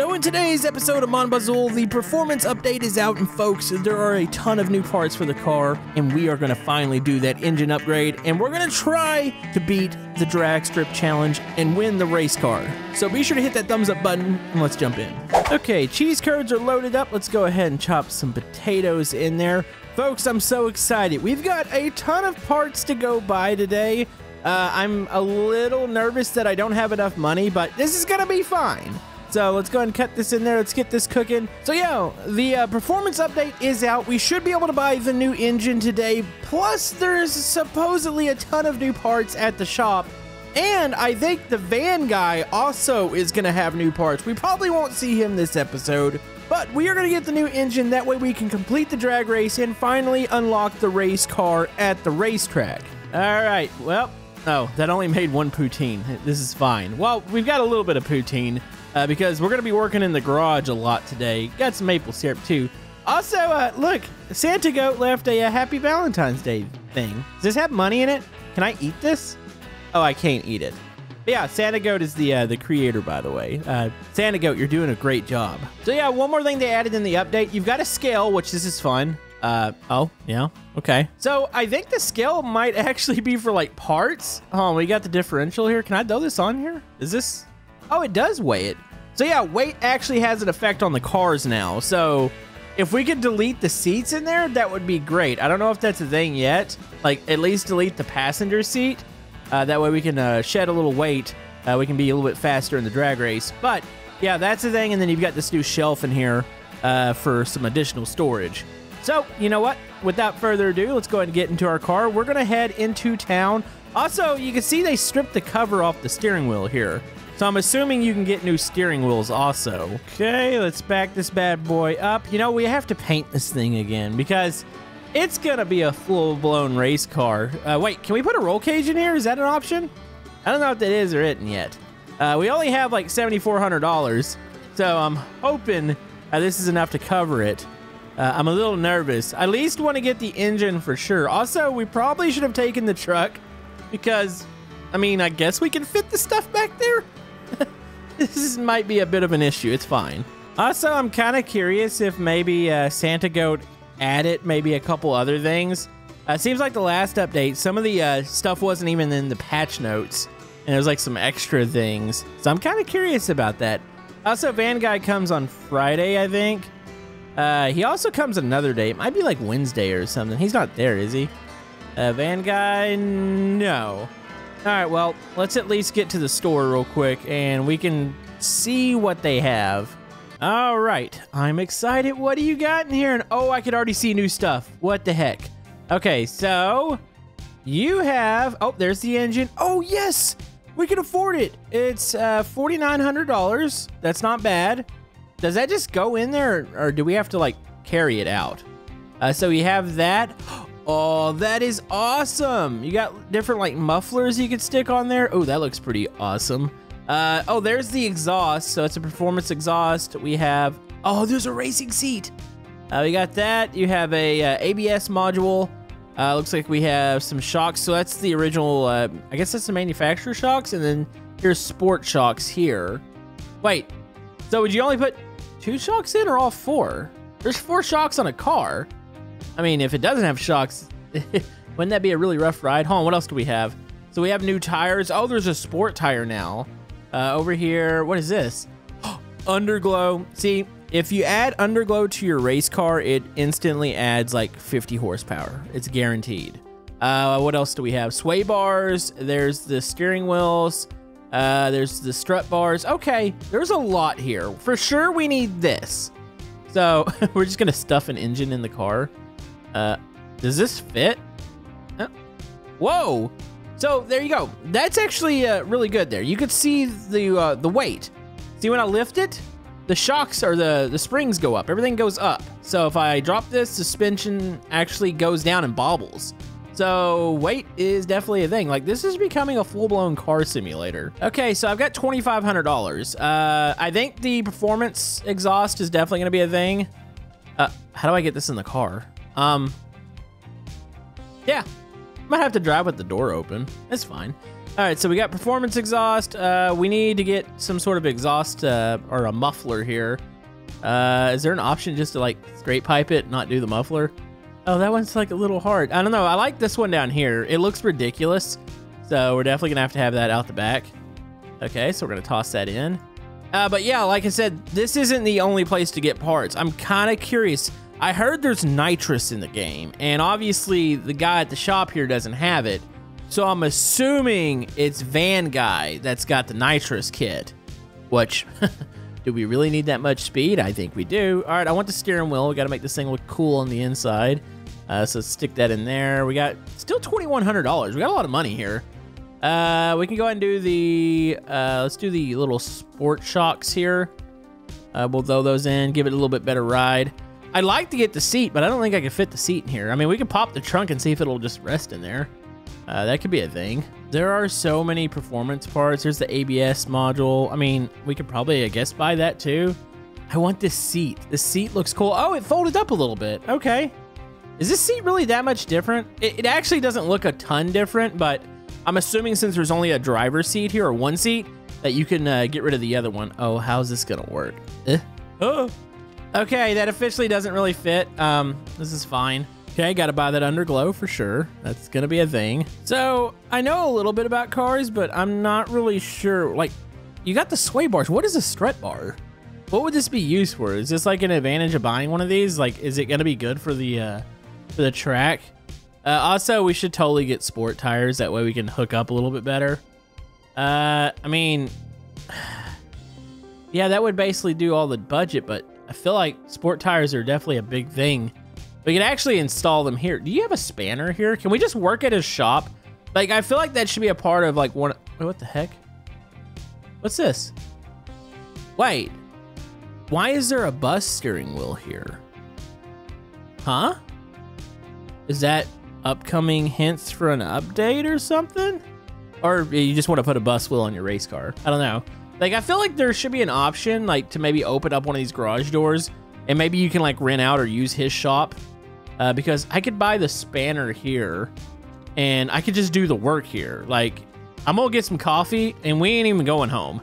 So in today's episode of Mon Bazou, the performance update is out, and folks, there are a ton of new parts for the car, and we are going to finally do that engine upgrade, and we're going to try to beat the drag strip challenge and win the race car. So be sure to hit that thumbs up button, and let's jump in. Okay, cheese curds are loaded up. Let's go ahead and chop some potatoes in there. Folks, I'm so excited. We've got a ton of parts to go buy today. I'm a little nervous that I don't have enough money, but this is going to be fine. So let's go ahead and cut this in there. Let's get this cooking. So yeah, the performance update is out. We should be able to buy the new engine today. Plus, there's supposedly a ton of new parts at the shop. And I think the Van Guy also is going to have new parts. We probably won't see him this episode, but we are going to get the new engine. That way we can complete the drag race and finally unlock the race car at the racetrack. All right, well, oh, that only made one poutine. This is fine. Well, we've got a little bit of poutine because we're going to be working in the garage a lot today. Got some maple syrup too. Also, look, Santa Goat left a Happy Valentine's Day thing. Does this have money in it? Can I eat this? Oh, I can't eat it. But yeah, Santa Goat is the creator, by the way. Santa Goat, you're doing a great job. So yeah, one more thing they added in the update. You've got a scale, which this is fun. Oh, yeah, okay. So I think the scale might actually be for like parts. Oh, we got the differential here. Can I throw this on here? Is this? Oh, it does weigh it. So yeah, weight actually has an effect on the cars now. So if we could delete the seats in there, that would be great. I don't know if that's a thing yet. Like, at least delete the passenger seat. That way we can shed a little weight. We can be a little bit faster in the drag race. But yeah, that's the thing. And then you've got this new shelf in here for some additional storage. So you know what? Without further ado, let's go ahead and get into our car. We're going to head into town. Also, you can see they stripped the cover off the steering wheel here. So I'm assuming you can get new steering wheels also. Okay, let's back this bad boy up. You know, we have to paint this thing again because it's gonna be a full-blown race car. Wait, can we put a roll cage in here? Is that an option? I don't know if that is or isn't yet. We only have like $7,400, so I'm hoping this is enough to cover it. I'm a little nervous. I at least want to get the engine for sure. Also, we probably should have taken the truck because, I mean, I guess we can fit the stuff back there. This might be a bit of an issue. It's fine. Also, I'm kind of curious if maybe Santa Goat add it, maybe a couple other things. Seems like the last update, some of the stuff wasn't even in the patch notes, and it was like some extra things. So I'm kind of curious about that. Also, Van Guy comes on Friday, I think. He also comes another day. It might be like Wednesday or something. He's not there, is he? Van Guy, no. All right, well, let's at least get to the store real quick, and we can see what they have. All right, I'm excited. What do you got in here? And oh, I could already see new stuff. What the heck? Okay, so you have, oh, there's the engine. Oh yes, we can afford it. It's $4,900. That's not bad. Does that just go in there, or do we have to like carry it out? So you have that. Oh, that is awesome. You got different like mufflers you could stick on there. Oh, that looks pretty awesome. Oh, there's the exhaust. So it's a performance exhaust. We have, oh, there's a racing seat. We got that. You have a ABS module. Looks like we have some shocks. So that's the original, I guess that's the manufacturer shocks. And then here's sport shocks here. Wait, so would you only put 2 shocks in or all 4? There's 4 shocks on a car. I mean, if it doesn't have shocks, wouldn't that be a really rough ride? Hold on, what else do we have? So we have new tires. Oh, there's a sport tire now. Over here, what is this? Underglow. See, if you add underglow to your race car, it instantly adds like 50 horsepower. It's guaranteed. What else do we have? Sway bars. There's the steering wheels. There's the strut bars. Okay, there's a lot here. For sure, we need this. So we're just gonna stuff an engine in the car. Does this fit? Whoa! So there you go. That's actually really good there. You could see the weight. See when I lift it, the shocks or the springs go up. Everything goes up. So if I drop this, suspension actually goes down and bobbles. So weight is definitely a thing. Like this is becoming a full-blown car simulator. Okay, so I've got $2,500. I think the performance exhaust is definitely gonna be a thing. How do I get this in the car? Yeah. Might have to drive with the door open. That's fine. All right, so we got performance exhaust. We need to get some sort of exhaust or a muffler here. Is there an option just to like straight pipe it, not do the muffler? Oh, that one's like a little hard. I don't know. I like this one down here. It looks ridiculous. So we're definitely gonna have to have that out the back. Okay, so we're gonna toss that in. But yeah, like I said, this isn't the only place to get parts. I'm kind of curious. I heard there's nitrous in the game, and obviously the guy at the shop here doesn't have it. So I'm assuming it's Van Guy that's got the nitrous kit, which do we really need that much speed? I think we do. All right, I want the steering wheel. We got to make this thing look cool on the inside. So stick that in there. We got still $2,100. We got a lot of money here. We can go ahead and do the, let's do the little sport shocks here. We'll throw those in, give it a little bit better ride. I'd like to get the seat, but I don't think I can fit the seat in here. I mean, we can pop the trunk and see if it'll just rest in there. That could be a thing. There are so many performance parts. There's the ABS module. I mean, we could probably, I guess, buy that too. I want this seat. The seat looks cool. Oh, it folded up a little bit. Okay. Is this seat really that much different? It actually doesn't look a ton different, but I'm assuming since there's only a driver's seat here, or one seat, that you can get rid of the other one. Oh, how's this gonna work? Oh. Okay, that officially doesn't really fit. This is fine. Okay, gotta buy that underglow for sure. That's gonna be a thing. So, I know a little bit about cars, but I'm not really sure. Like, you got the sway bars. What is a strut bar? What would this be used for? Is this like an advantage of buying one of these? Like, is it gonna be good for the track? Also, we should totally get sport tires. That way we can hook up a little bit better. I mean, yeah, that would basically do all the budget, but I feel like sport tires are definitely a big thing. We could actually install them here. Do you have a spanner here? Can we just work at his shop? Like, I feel like that should be a part of like one. Wait, what the heck? What's this? Wait, why is there a bus steering wheel here? Huh? Is that upcoming hints for an update or something? Or you just want to put a bus wheel on your race car? I don't know. Like, I feel like there should be an option, like, to maybe open up one of these garage doors, and maybe you can, like, rent out or use his shop. Because I could buy the spanner here, and I could just do the work here. Like, I'm going to get some coffee, and we ain't even going home.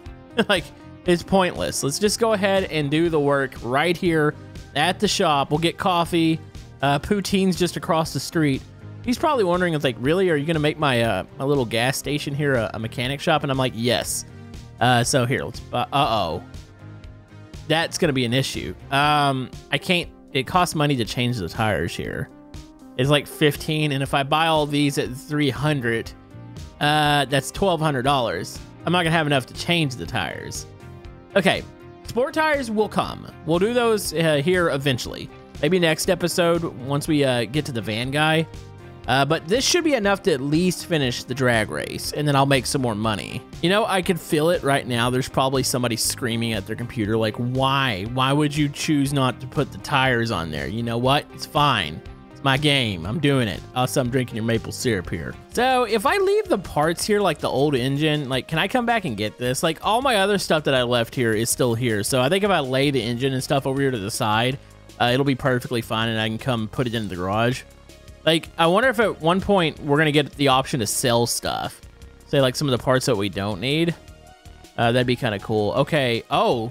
Like, it's pointless. Let's just go ahead and do the work right here at the shop. We'll get coffee. Poutine's just across the street. He's probably wondering, it's like, really, are you gonna make my my little gas station here a mechanic shop? And I'm like, yes. So here, let's oh, that's gonna be an issue. I can't, it costs money to change the tires here. It's like 15, and if I buy all these at 300, that's $1,200. I'm not gonna have enough to change the tires. Okay, sport tires will come. We'll do those here eventually. Maybe next episode, once we get to the Van Guy. But this should be enough to at least finish the drag race, and then I'll make some more money. You know, I can feel it right now. There's probably somebody screaming at their computer, like, why? Why would you choose not to put the tires on there? You know what? It's fine. It's my game. I'm doing it. Also, I'm drinking your maple syrup here. So, if I leave the parts here, like the old engine, like, can I come back and get this? Like, all my other stuff that I left here is still here. So, I think if I lay the engine and stuff over here to the side, it'll be perfectly fine, and I can come put it into the garage. Like, I wonder if at one point we're going to get the option to sell stuff. Say, like, some of the parts that we don't need. That'd be kind of cool. Okay. Oh.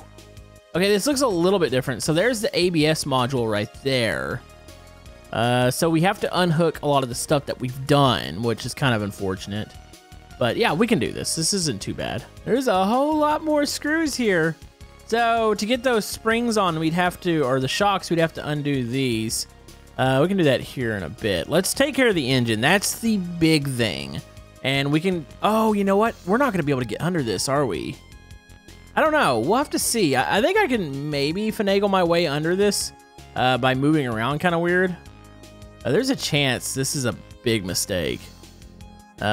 Okay, this looks a little bit different. So there's the ABS module right there. So we have to unhook a lot of the stuff that we've done, which is kind of unfortunate. But, yeah, we can do this. This isn't too bad. There's a whole lot more screws here. So to get those springs on, we'd have to, or the shocks, we'd have to undo these. We can do that here in a bit. Let's take care of the engine. That's the big thing. And we can, oh, you know what? We're not going to be able to get under this, are we? I don't know. We'll have to see. I think I can maybe finagle my way under this by moving around kind of weird. There's a chance this is a big mistake. You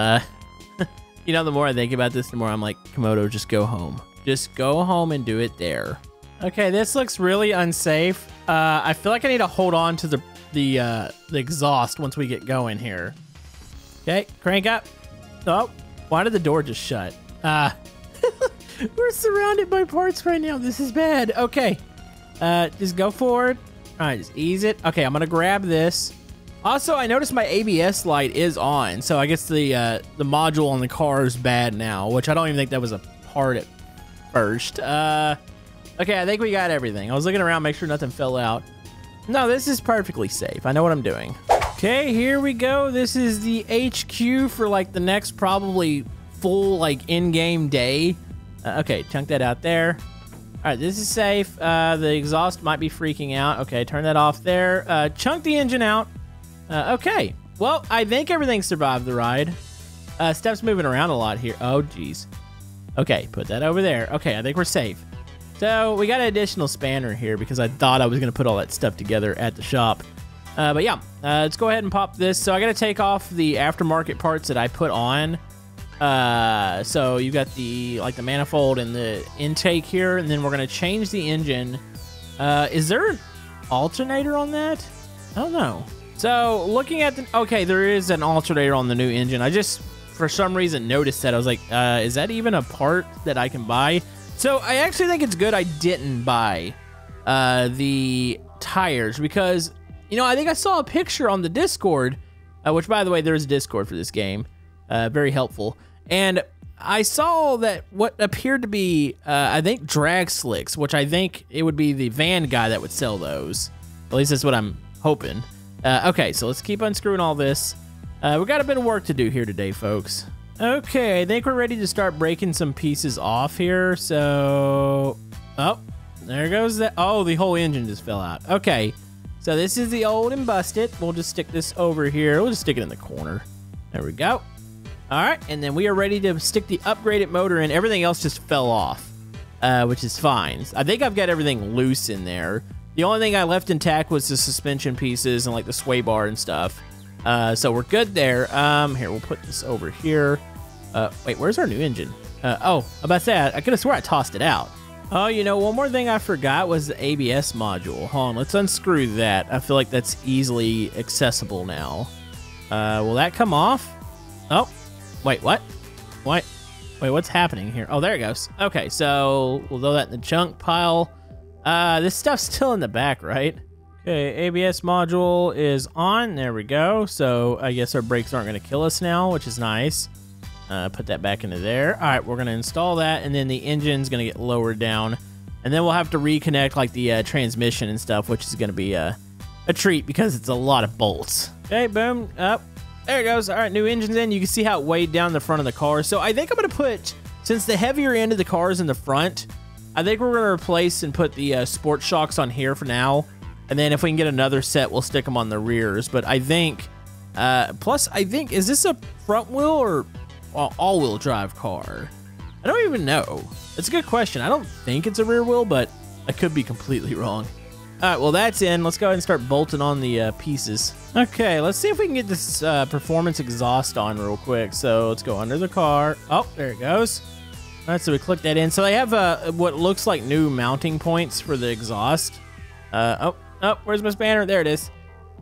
know, the more I think about this, the more I'm like, Camodo, just go home. Just go home and do it there. Okay, this looks really unsafe. I feel like I need to hold on to the exhaust once we get going here. Okay, crank up. Oh, why did the door just shut? We're surrounded by parts right now. This is bad. Okay, just go forward. All right, just ease it. Okay, I'm gonna grab this. Also, I noticed my ABS light is on, so I guess the module on the car is bad now, which I don't even think that was a part at first. Okay, I think we got everything. I was looking around, make sure nothing fell out. No, this is perfectly safe. I know what I'm doing. Okay, here we go. This is the HQ for like the next probably full like in-game day. Okay, chunk that out there. All right, this is safe. The exhaust might be freaking out. Okay, turn that off there. Chunk the engine out. Okay, well, I think everything survived the ride. Steph's moving around a lot here. Oh, geez. Okay, put that over there. Okay, I think we're safe. So we got an additional spanner here because I thought I was going to put all that stuff together at the shop. But yeah, let's go ahead and pop this. So I got to take off the aftermarket parts that I put on. So you got the like the manifold and the intake here, and then we're going to change the engine. Is there an alternator on that? I don't know. So looking at the, okay, there is an alternator on the new engine. I just, for some reason, noticed that. I was like, is that even a part that I can buy? So I actually think it's good I didn't buy the tires because, you know, I think I saw a picture on the Discord, which, by the way, there is a Discord for this game. Very helpful. And I saw that what appeared to be, I think, drag slicks, which I think it would be the Van Guy that would sell those. At least that's what I'm hoping. Okay, so let's keep unscrewing all this. We've got a bit of work to do here today, folks. Okay, I think we're ready to start breaking some pieces off here. So, oh, there goes that. Oh, the whole engine just fell out. Okay, so this is the old and busted. We'll just stick this over here. We'll just stick it in the corner. There we go. All right, and then we are ready to stick the upgraded motor in. Everything else just fell off, which is fine. I think I've got everything loose in there. The only thing I left intact was the suspension pieces and like the sway bar and stuff. So we're good there. Here, we'll put this over here. Wait, where's our new engine? Oh, about that, I could have sworn I tossed it out. Oh, you know, one more thing I forgot was the ABS module. Hold on, let's unscrew that. I feel like that's easily accessible now. Will that come off? Oh, wait, what? What? Wait, what's happening here? Oh, there it goes. Okay, so we'll throw that in the junk pile. This stuff's still in the back, right? Okay, ABS module is on. There we go. So I guess our brakes aren't going to kill us now, which is nice. Put that back into there. All right, we're going to install that, and then the engine's going to get lowered down. And then we'll have to reconnect like the transmission and stuff, which is going to be a treat because it's a lot of bolts. Okay, boom. Up. There it goes. All right, new engine's in. You can see how it weighed down the front of the car. So I think I'm going to put, since the heavier end of the car is in the front, I think we're going to replace and put the sport shocks on here for now. And then if we can get another set, we'll stick them on the rears. But I think, plus I think, is this a front wheel or all wheel drive car? I don't even know. It's a good question. I don't think it's a rear wheel, but I could be completely wrong. All right, well, that's in. Let's go ahead and start bolting on the pieces. Okay, let's see if we can get this performance exhaust on real quick. So let's go under the car. Oh, there it goes. All right, so we click that in. So they have what looks like new mounting points for the exhaust. Oh, where's my spanner? There it is.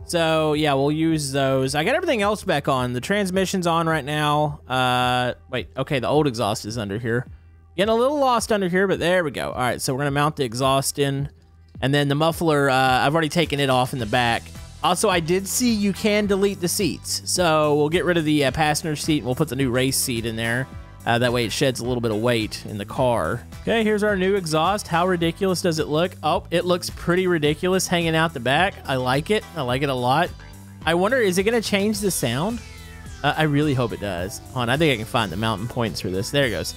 So yeah, we'll use those. I got everything else back on. The transmission's on right now. Wait, okay, the old exhaust is under here. Getting a little lost under here, but there we go. All right, so we're gonna mount the exhaust in, and then the muffler. I've already taken it off in the back. Also, I did see you can delete the seats, so we'll get rid of the passenger seat and we'll put the new race seat in there. That way it sheds a little bit of weight in the car. Okay, here's our new exhaust. How ridiculous does it look? Oh, it looks pretty ridiculous hanging out the back. I like it. I like it a lot. I wonder, is it going to change the sound? I really hope it does. Hold on, I think I can find the mounting points for this. There it goes.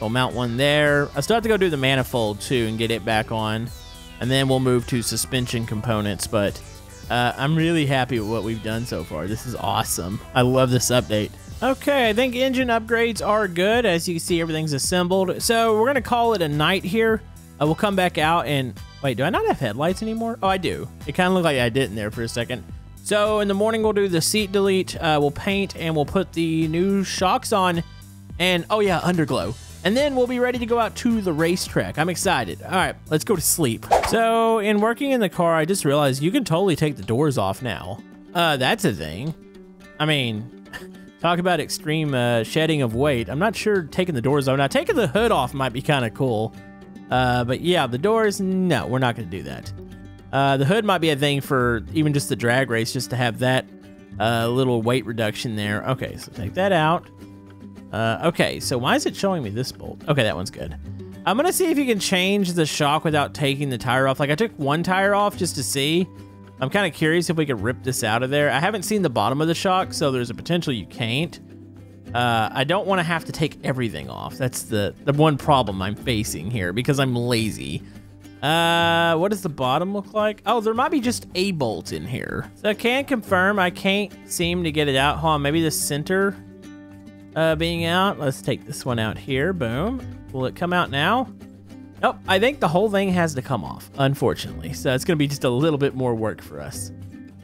We'll mount one there. I still have to go do the manifold too and get it back on. And then we'll move to suspension components. But I'm really happy with what we've done so far. This is awesome. I love this update. Okay, I think engine upgrades are good. As you can see, everything's assembled. So we're going to call it a night here. We'll come back out and... Wait, do I not have headlights anymore? Oh, I do. It kind of looked like I didn't there for a second. So in the morning, we'll do the seat delete. We'll paint and we'll put the new shocks on. And, oh yeah, underglow. And then we'll be ready to go out to the racetrack. I'm excited. All right, let's go to sleep. So in working in the car, I just realized you can totally take the doors off now. That's a thing. I mean... Talk about extreme shedding of weight. I'm not sure taking the doors off. Now, taking the hood off might be kind of cool. But yeah, the doors, no, we're not going to do that. The hood might be a thing for even just the drag race, just to have that A little weight reduction there. Okay, so take that out. Okay, so why is it showing me this bolt? Okay, that one's good. I'm gonna see if you can change the shock without taking the tire off. Like, I took one tire off just to see. I'm kind of curious if we could rip this out of there. I haven't seen the bottom of the shock, so there's a potential you can't. I don't want to have to take everything off. That's the one problem I'm facing here because I'm lazy. What does the bottom look like? Oh, there might be just a bolt in here. So I can confirm I can't seem to get it out. Hold on, maybe the center being out. Let's take this one out here. Boom. Will it come out now? Nope. I think the whole thing has to come off, unfortunately. So it's going to be just a little bit more work for us.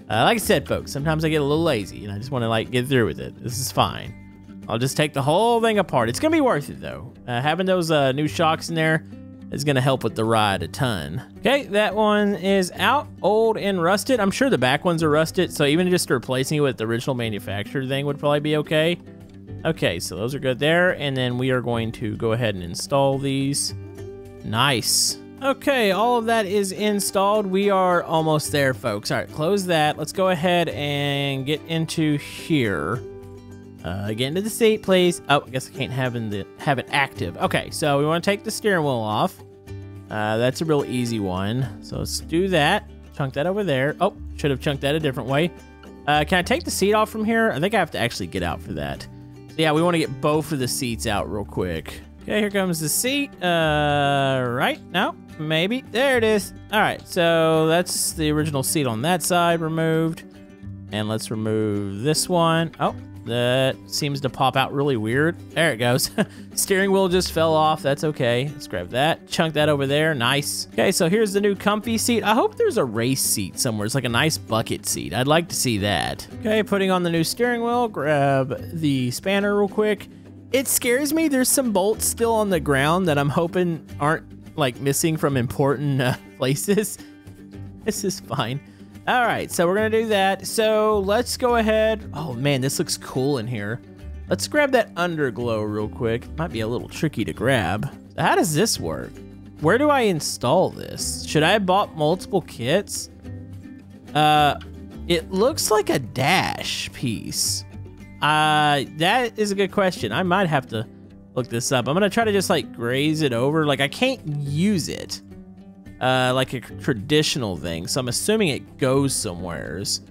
Like I said, folks, sometimes I get a little lazy and I just want to like get through with it. This is fine. I'll just take the whole thing apart. It's going to be worth it, though. Having those new shocks in there is going to help with the ride a ton. Okay, that one is out, old and rusted. I'm sure the back ones are rusted, so even just replacing it with the original manufactured thing would probably be okay. Okay, so those are good there, and then we are going to go ahead and install these. Nice. Okay, all of that is installed. We are almost there, folks. All right, close that. Let's go ahead and get into here. Get into the seat, please. Oh, I guess I can't have it active. Okay, so we want to take the steering wheel off. That's a real easy one. So let's do that. Chunk that over there. Oh, should have chunked that a different way. Can I take the seat off from here? I think I have to actually get out for that. So yeah, we want to get both of the seats out real quick. Okay, here comes the seat. Right? No? Maybe. There it is. All right, so that's the original seat on that side removed. And let's remove this one. Oh. That seems to pop out really weird. There it goes. Steering wheel just fell off. That's okay. Let's grab that. Chunk that over there. Nice. Okay, so here's the new comfy seat. I hope there's a race seat somewhere. It's like a nice bucket seat. I'd like to see that. Okay, putting on the new steering wheel. Grab the spanner real quick. It scares me. There's some bolts still on the ground that I'm hoping aren't like missing from important places. This is fine. All right, so we're gonna do that. So let's go ahead. Oh man, this looks cool in here. Let's grab that underglow real quick. Might be a little tricky to grab. How does this work? Where do I install this? Should I have bought multiple kits? It looks like a dash piece. That is a good question. I might have to look this up. I'm gonna try to just like graze it over. Like I can't use it. Like a traditional thing, so I'm assuming it goes somewheres.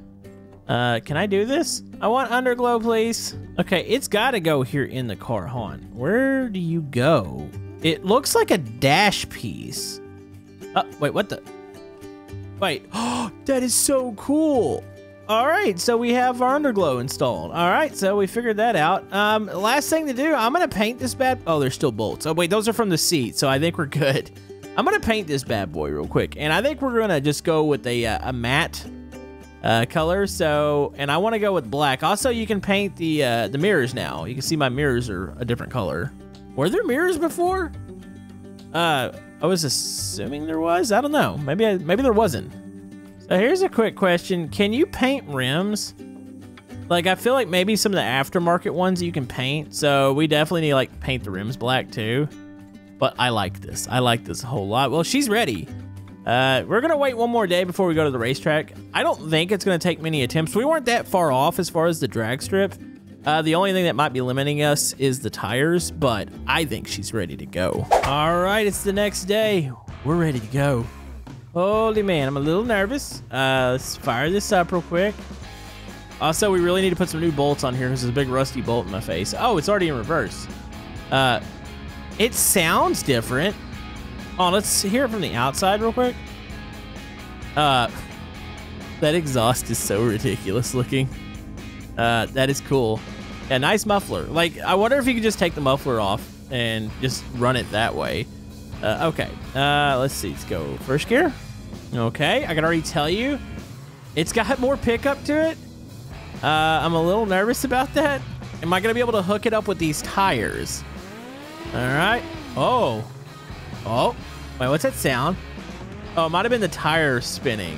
Can I do this? I want underglow, please. Okay, it's gotta go here in the car. Hold on. Where do you go? It looks like a dash piece. Oh, wait, what the? Wait, oh, that is so cool. All right, so we have our underglow installed. All right, so we figured that out. Last thing to do, I'm gonna paint this bad. Oh, there's still bolts. Oh, wait, those are from the seat, so I think we're good. I'm gonna paint this bad boy real quick, and I think we're gonna just go with a matte color. So, and I want to go with black. Also, you can paint the mirrors now. You can see my mirrors are a different color. Were there mirrors before? I was assuming there was. I don't know. Maybe there wasn't. So here's a quick question: can you paint rims? Like, I feel like maybe some of the aftermarket ones you can paint. So we definitely need to like paint the rims black too. But I like this. I like this a whole lot. Well, she's ready. We're going to wait one more day before we go to the racetrack. I don't think it's going to take many attempts. We weren't that far off as far as the drag strip. The only thing that might be limiting us is the tires, but I think she's ready to go. All right, it's the next day. We're ready to go. Holy man, I'm a little nervous. Let's fire this up real quick. Also, we really need to put some new bolts on here because there's a big rusty bolt in my face. Oh, it's already in reverse. It sounds different. Oh, let's hear it from the outside real quick. That exhaust is so ridiculous looking. That is cool. Yeah, nice muffler. Like, I wonder if you could just take the muffler off and just run it that way. Okay. Let's see. Let's go first gear. Okay. I can already tell you it's got more pickup to it. I'm a little nervous about that. Am I going to be able to hook it up with these tires? All right. Oh. Oh. Wait, what's that sound? Oh, it might have been the tire spinning.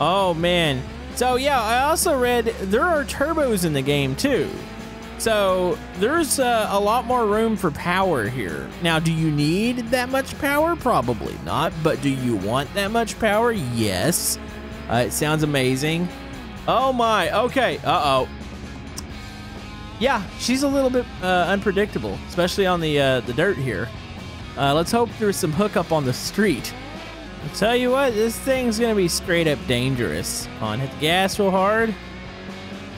Oh, man. So, yeah, I also read there are turbos in the game, too. So, there's a lot more room for power here. Now, do you need that much power? Probably not. But do you want that much power? Yes. It sounds amazing. Oh my, okay, uh-oh. Yeah, she's a little bit unpredictable, especially on the dirt here. Let's hope there's some hookup on the street. I'll tell you what, this thing's gonna be straight up dangerous. Come on, hit the gas real hard.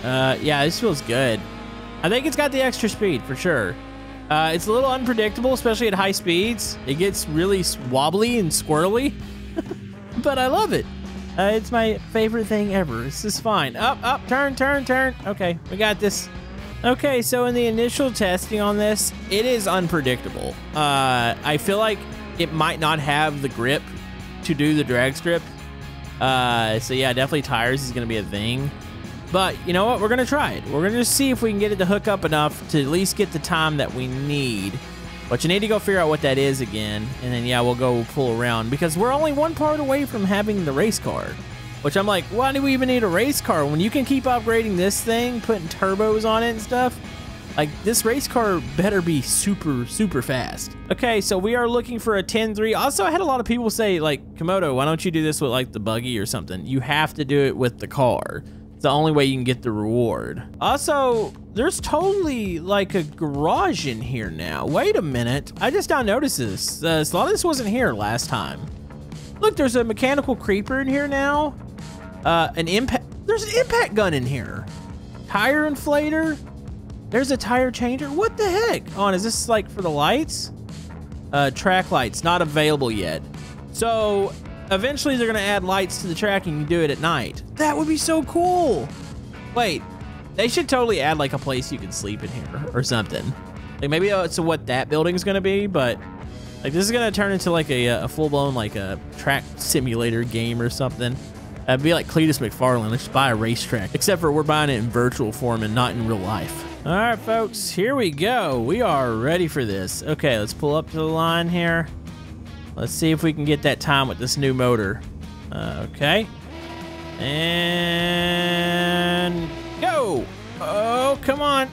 Yeah, this feels good. I think it's got the extra speed for sure. It's a little unpredictable, especially at high speeds. It gets really wobbly and squirrely, but I love it. It's my favorite thing ever. This is fine. Up, up, turn, turn, turn. Okay, we got this. Okay, so in the initial testing on this, it is unpredictable. I feel like it might not have the grip to do the drag strip. So yeah, definitely tires is gonna be a thing. But you know what? We're gonna try it. We're gonna just see if we can get it to hook up enough to at least get the time that we need. But you need to go figure out what that is again, and then yeah, we'll go pull around because we're only one part away from having the race car. Which I'm like, why do we even need a race car when you can keep upgrading this thing, putting turbos on it and stuff? Like, this race car better be super, super fast. Okay, so we are looking for a 10-3. Also, I had a lot of people say, like, Camodo, why don't you do this with, like, the buggy or something? You have to do it with the car. It's the only way you can get the reward. Also, there's totally, like, a garage in here now. Wait a minute. I just now noticed this. A lot of this wasn't here last time. Look, there's a mechanical creeper in here now. There's an impact gun in here. Tire inflator. There's a tire changer. What the heck? Oh, is this like for the lights? Track lights, not available yet. So eventually they're gonna add lights to the track and you do it at night. That would be so cool. Wait, they should totally add like a place you can sleep in here or something. Like maybe it's what that building's gonna be, but like this is gonna turn into like a full-blown like a track simulator game or something. That'd be like Cletus McFarland. Let's buy a racetrack. Except for we're buying it in virtual form and not in real life. All right, folks, here we go. We are ready for this. Okay, let's pull up to the line here. Let's see if we can get that time with this new motor. Okay. And go. Oh, come on.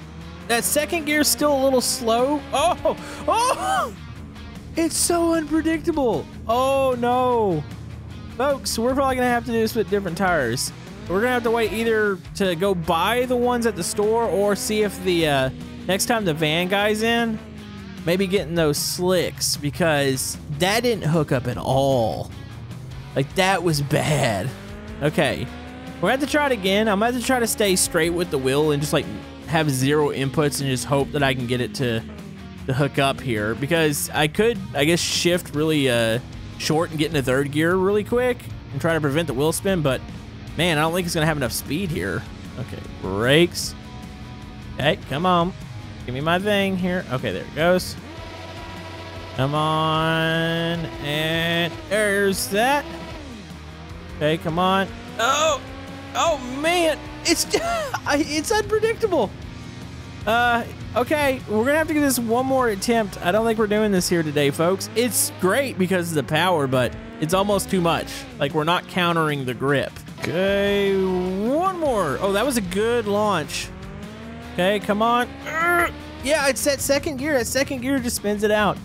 That second gear's still a little slow. Oh, oh, it's so unpredictable. Oh no. Folks, we're probably gonna have to do this with different tires. We're gonna have to wait either to go buy the ones at the store or see if the next time the Van Guy's in, maybe getting those slicks because that didn't hook up at all. Like that was bad. Okay, we're gonna have to try it again. I'm gonna have to try to stay straight with the wheel and just like have zero inputs and just hope that I can get it to hook up here because I could, I guess, shift really short and get into third gear really quick and try to prevent the wheel spin, but man, I don't think it's gonna have enough speed here. Okay, brakes. Hey, come on, give me my thing here. Okay, there it goes. Come on, and there's that. Okay, come on. Oh, oh man, it's unpredictable. Okay, we're gonna have to give this one more attempt. I don't think we're doing this here today, folks. It's great because of the power, but it's almost too much. Like, we're not countering the grip. Okay, one more. Oh, that was a good launch. Okay, come on. Yeah, it's that second gear. That second gear just spins it out.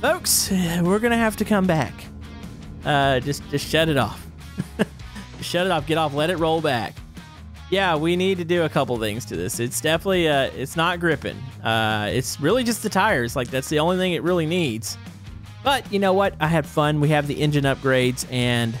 Folks, we're gonna have to come back. Just shut it off. Just shut it off, get off, let it roll back. Yeah, we need to do a couple things to this. It's definitely, it's not gripping. It's really just the tires. Like, that's the only thing it really needs. But you know what? I had fun. We have the engine upgrades, and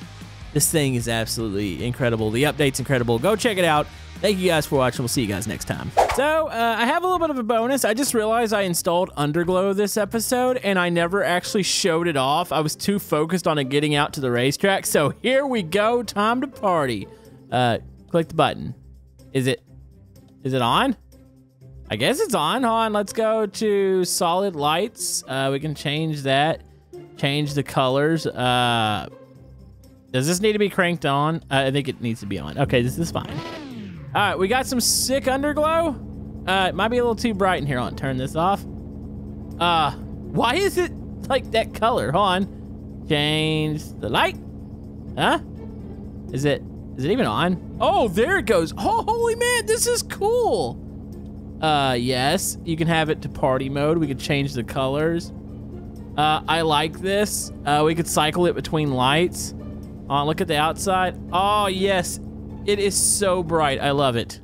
this thing is absolutely incredible. The update's incredible. Go check it out. Thank you guys for watching. We'll see you guys next time. So, I have a little bit of a bonus. I just realized I installed Underglow this episode, and I never actually showed it off. I was too focused on it getting out to the racetrack. So, here we go. Time to party. Click the button. Is it on? I guess it's on. Hold on, let's go to solid lights. We can change that, change the colors. Does this need to be cranked on? I think it needs to be on. Okay, this is fine. All right, we got some sick underglow. It might be a little too bright in here. Hold on, turn this off. Why is it like that color? Hold on, change the light. Huh? Is it even on? Oh, there it goes. Oh, holy man, this is cool. Yes, you can have it to party mode. We could change the colors. I like this. We could cycle it between lights. Look at the outside. Oh, yes. It is so bright. I love it.